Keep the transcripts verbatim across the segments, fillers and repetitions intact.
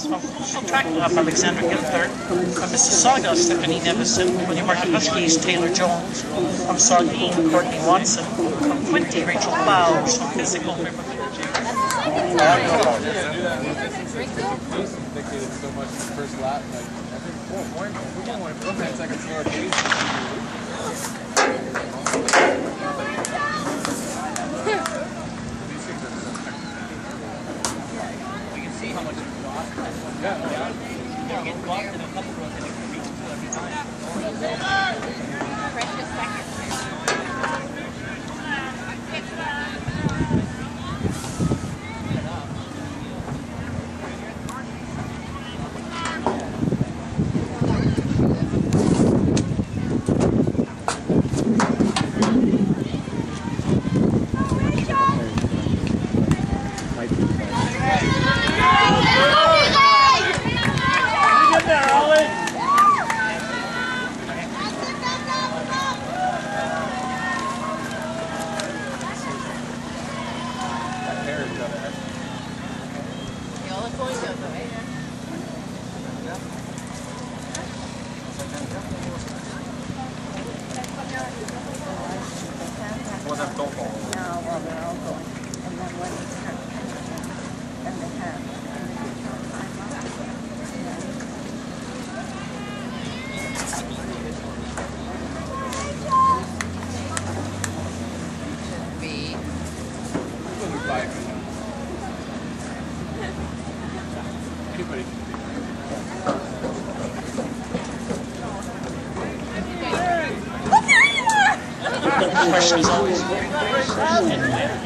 Huskies, from Coastal Track Club, Alexander Gilbert, from Mississauga, Stephanie Neverson, from the Martin Huskies, Taylor Jones, from Saugine, Courtney Watson, from Quinty, Rachel Bowles, from Physical, Question is always very, very present in there.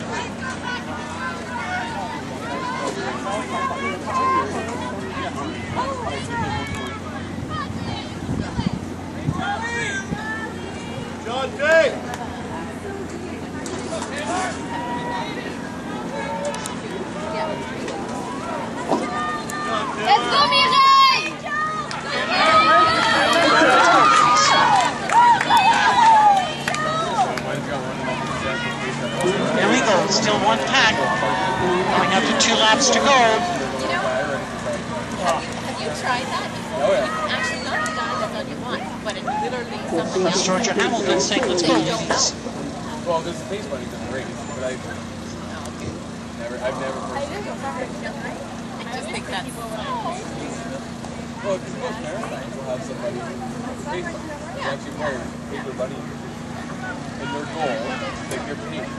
Still one pack, going up to two laps to go. You know, have you, have you tried that before? Oh, yeah. It's actually not the guy that you want, but it literally someone else. Georgia Hamilton saying, let's go, please. Well, there's a pace bunny in the race, but I, oh, okay. never, I've never heard it. I just think that's... Well, because most marathons will have somebody who's pace bunny. They actually hire paper bunny. And their goal is to take your pace.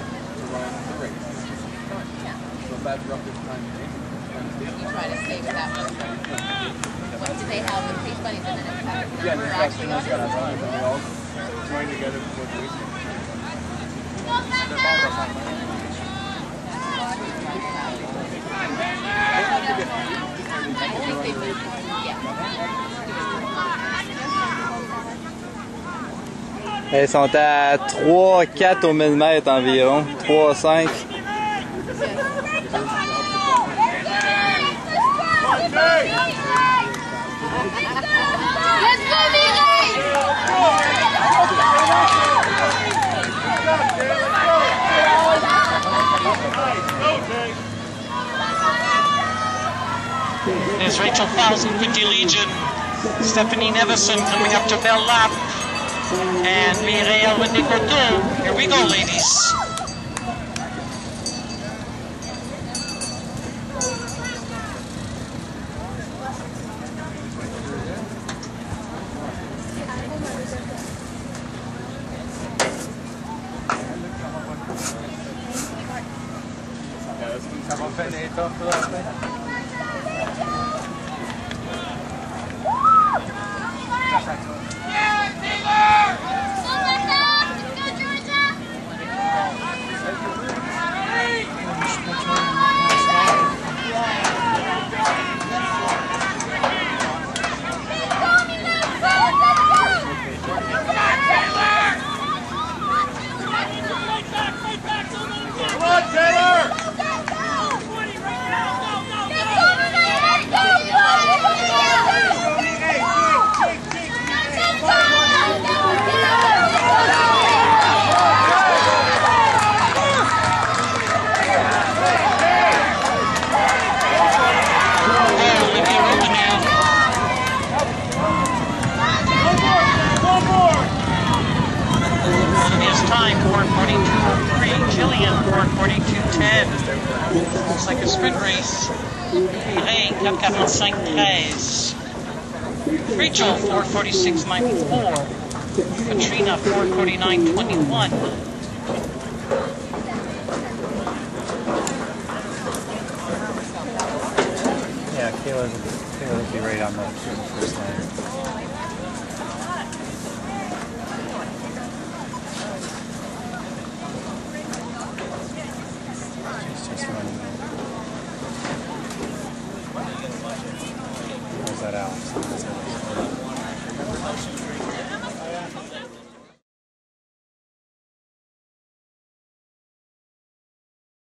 That roughly time. You try to save that one. What do they have with pace bunnies and then it's yeah, actually on it? They're all joined together before the race. They're all on I think they move. Yeah. Ils sont à trois quatre au mille mètres environ. trois cinq. There's Rachel Foulston, British Legion, Stephanie Neverson coming up to bell lap, and Mireille Aylwin-Descôteaux. Here we go, ladies. Taylor! Go, go, go! twenty right now! Go, go! race. Mireille four forty-five treize. Rachel four forty-six ninety-four. Katrina four forty-nine twenty-one. Yeah, Kayla's, Kayla would be right on the first line. She's just running. Where's that Alex?